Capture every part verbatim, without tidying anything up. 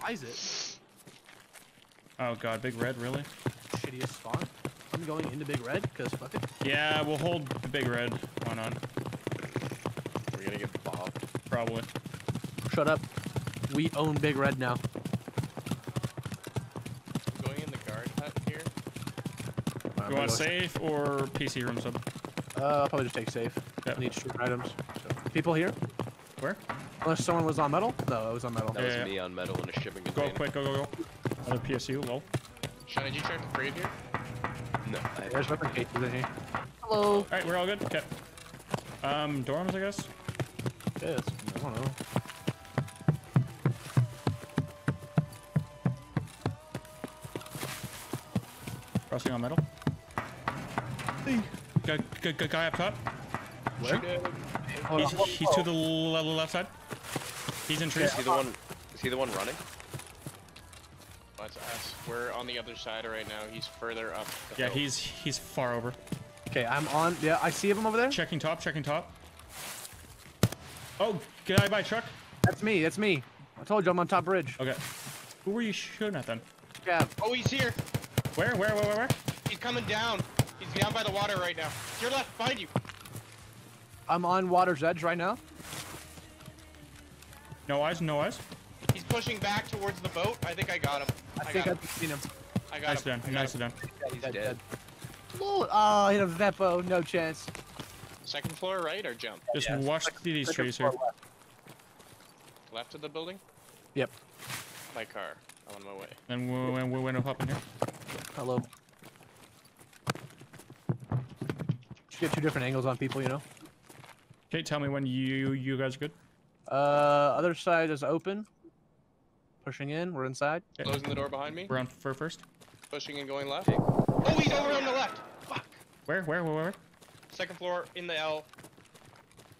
buys it. Oh god, Big Red, really? Shittiest spot. I'm going into Big Red, because fuck it. Yeah, we'll hold the Big Red. Why not? We're gonna get bobbed. Probably. Shut up. We own Big Red now. I'm going in the guard hut here. You want safe or P C room sub? Uh, I'll probably just take safe. Yep. I need shooting items. So. People here? Where? Unless someone was on metal? No, it was on metal. That yeah, was me yeah. on metal in a shipping container. Go quick, go, go, go. Another P S U, lol. Sean, did you try to raid here? No. There's weapon cases in here. Hello. Alright, we're all good? Okay. Um, dorms, I guess? Yes. I don't know. Crossing on metal. Hey. Guy, guy, guy up top. Where? He's, he's to the left side. He's in trees. Is he the one, is he the one running? That's us. We're on the other side right now. He's further up. Yeah, hill. he's he's far over. Okay, I'm on. Yeah, I see him over there. Checking top, checking top. Oh, get out of my truck. That's me, that's me. I told you I'm on top bridge. Okay. Who were you shooting at then? Scav. Oh, he's here. Where, where, where, where, where? He's coming down. He's down by the water right now. To your left, behind you. I'm on water's edge right now. No eyes, no eyes. He's pushing back towards the boat. I think I got him. I, I think I've seen him. I got nice him. Done. I got Nicely him. done. Yeah, he's dead. dead. Lord. Oh, hit a Vepo. No chance. Second floor right or jump? Just yeah, watch second, these trees here. Left. left of the building? Yep. My car. I'm on my way. And we're, we're, we're window hopping here. Hello. You get two different angles on people, you know? Okay, tell me when you you guys are good. Uh, other side is open. Pushing in, we're inside. Okay. Closing the door behind me. We're on for first. Pushing and going left. Oh, he's over on the left. Fuck. Where, where, where, where? Second floor, in the L.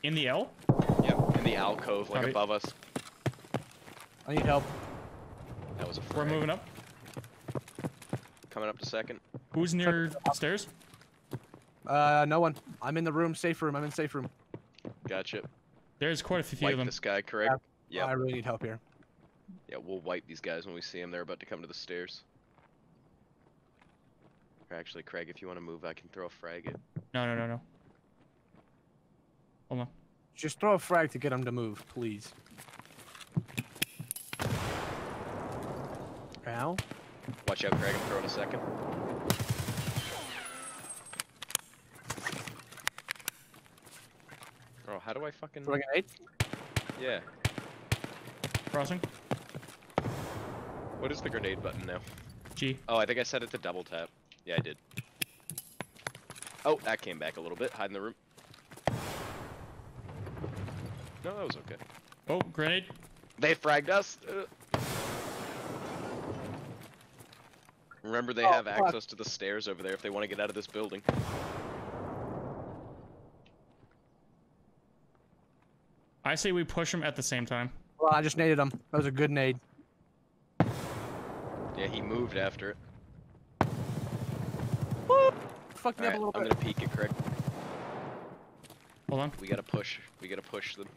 In the L? Yep, in the alcove, like Copy. above us. I need help. That was a frag. We're moving up. Coming up to second. Who's near stairs? Uh, no one. I'm in the room, safe room. I'm in safe room. Gotcha. There's quite a few wipe of them. This guy, Craig. Yeah. Yep. I really need help here. Yeah, we'll wipe these guys when we see them. They're about to come to the stairs. Or actually, Craig, if you want to move, I can throw a frag at. No, no, no, no. Hold on. Just throw a frag to get them to move, please. Ow. Watch out, Craig. I'm throwing a second. Bro, how do I fucking... Throw a grenade? Yeah. Crossing. What is the grenade button now? G. Oh, I think I set it to double tap. Yeah, I did. Oh, that came back a little bit. Hide in the room. No, that was okay. Oh, grenade. They fragged us. Uh. Remember, they oh, have fuck. access to the stairs over there if they want to get out of this building. I say we push him at the same time. Well, I just naded him. That was a good nade. Yeah, he moved after it. Woo! Fucked me up a little bit. I'm gonna peek it, Craig. Hold on. We gotta push. We gotta push them.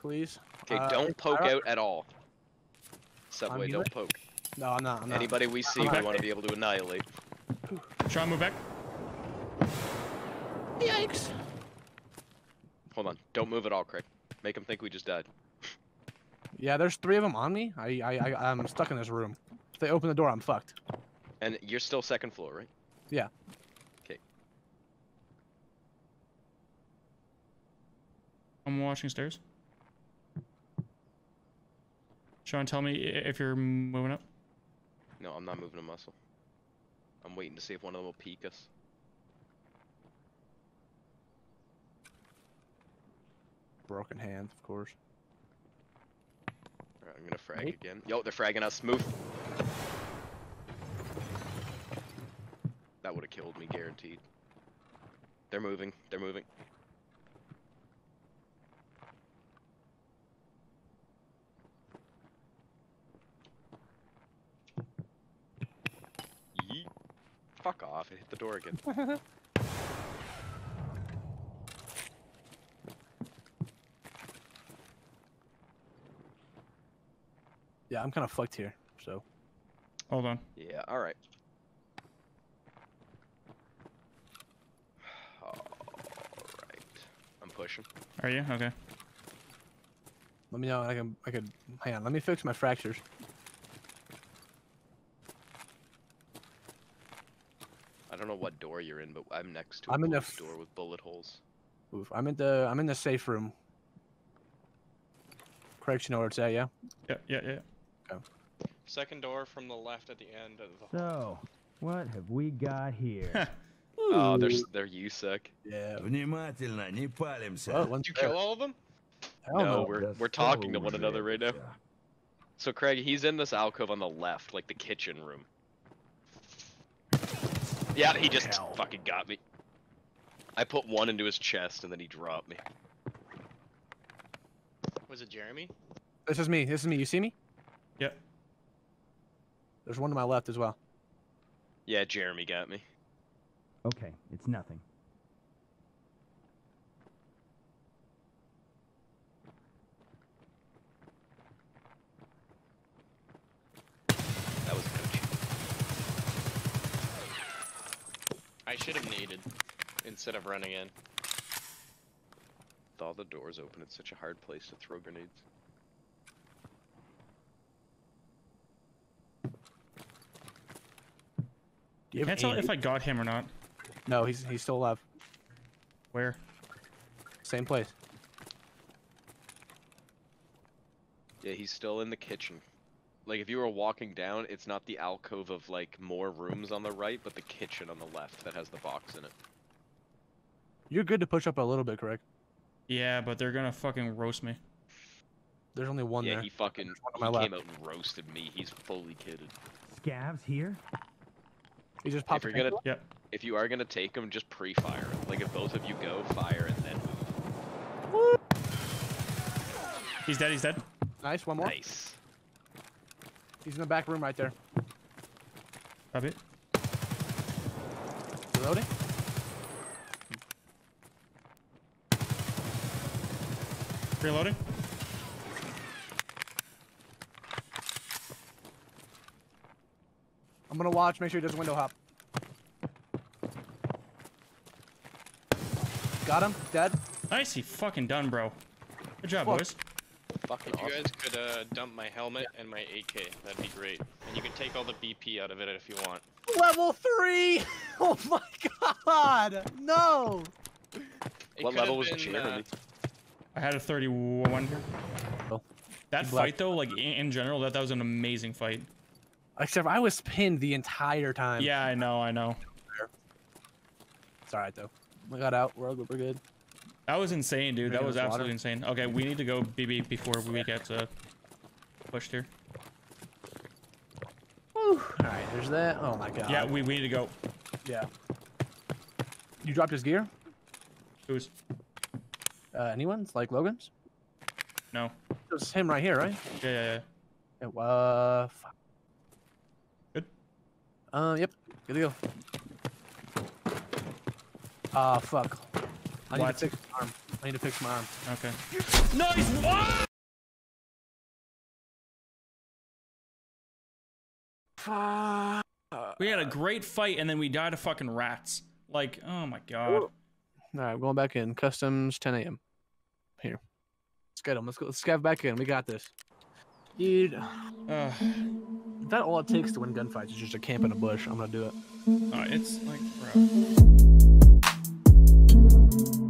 Please. Okay, uh, don't poke out at all. Subway, don't poke. No, I'm not. I'm not. Anybody we see, we want to be able to annihilate. Try and move back. Yikes. Hold on. Don't move at all, Craig. Make them think we just died. Yeah, there's three of them on me. I, I, I, I'm stuck in this room. If they open the door, I'm fucked. And you're still second floor, right? Yeah. Okay. I'm watching stairs. Sean, tell me if you're moving up. No, I'm not moving a muscle. I'm waiting to see if one of them will peek us. Broken hand, of course. Alright, I'm gonna frag Wait. again. Yo, they're fragging us. Move. That would have killed me, guaranteed. They're moving. They're moving. Yeet. Fuck off. It hit the door again. Yeah, I'm kind of fucked here, so. Hold on. Yeah, alright. Alright. I'm pushing. Are you? Okay. Let me know. I can. I could. Hang on. Let me fix my fractures. I don't know what door you're in, but I'm next to a I'm in the door with bullet holes. Oof. I'm in the. I'm in the safe room. Craig, you know where it's at, yeah? Yeah. Yeah. Yeah. Okay. Second door from the left at the end of the. So, what have we got here? Oh, they're they're you sick. Yeah. Oh, did you kill all of them? No, know. we're That's we're talking so to one weird. another right now. Yeah. So Craig, he's in this alcove on the left, like the kitchen room. Yeah, he just Hell. fucking got me. I put one into his chest and then he dropped me. Was it Jeremy? This is me. This is me. You see me? Yep. There's one to my left as well. Yeah, Jeremy got me. Okay, it's nothing. I should have naded instead of running in. With all the doors open, it's such a hard place to throw grenades. Do you Can't tell if I got him or not. No, he's he's still alive. Where? Same place. Yeah, he's still in the kitchen. Like, if you were walking down, it's not the alcove of, like, more rooms on the right, but the kitchen on the left that has the box in it. You're good to push up a little bit, Craig. Yeah, but they're gonna fucking roast me. There's only one yeah, there. Yeah, he fucking he came left. out and roasted me. He's fully kidded. Scav's here? He just popped if, you're gonna, yep. if you are gonna take him, just pre-fire him. Like, if both of you go, fire and then move. Woo! He's dead, he's dead. Nice, one more. Nice. He's in the back room right there. Grab it. Reloading. Reloading. I'm gonna watch, make sure he doesn't window hop. Got him, dead. Nice, he fucking done, bro. Good job, Fuck. boys. Fucking if awesome. you guys could uh, dump my helmet yeah. and my A K, that'd be great. And you can take all the B P out of it if you want. Level three! Oh my god! No! It what level was Jeremy? Uh, I had a thirty-one here. Oh. That he fight though, like in, in general, that, that was an amazing fight. Except I was pinned the entire time. Yeah, I know, I know. It's alright though. We got out, we're, we're good. That was insane, dude. That was absolutely insane. Okay, we need to go B B before we get uh, pushed here. Woo. All right, there's that. Oh my god. Yeah, we we need to go. Yeah. You dropped his gear? Who's? Uh, anyone's? Like Logan's? No. It's him right here, right? Yeah, yeah, yeah. It was. Fuck. Good. Uh, yep. Good to go. Ah, uh, fuck. I what? need to fix my arm. I need to fix my arm. Okay. Nice! Oh! We had a great fight and then we died to fucking rats. Like, oh my god. All right, we're going back in. Customs, ten A M Here. Let's get them. Let's go. Let's scav back in. We got this. Dude. Uh, if that all it takes to win gunfights is just a camp in a bush, I'm gonna do it. All right, it's like, bro. Thank you.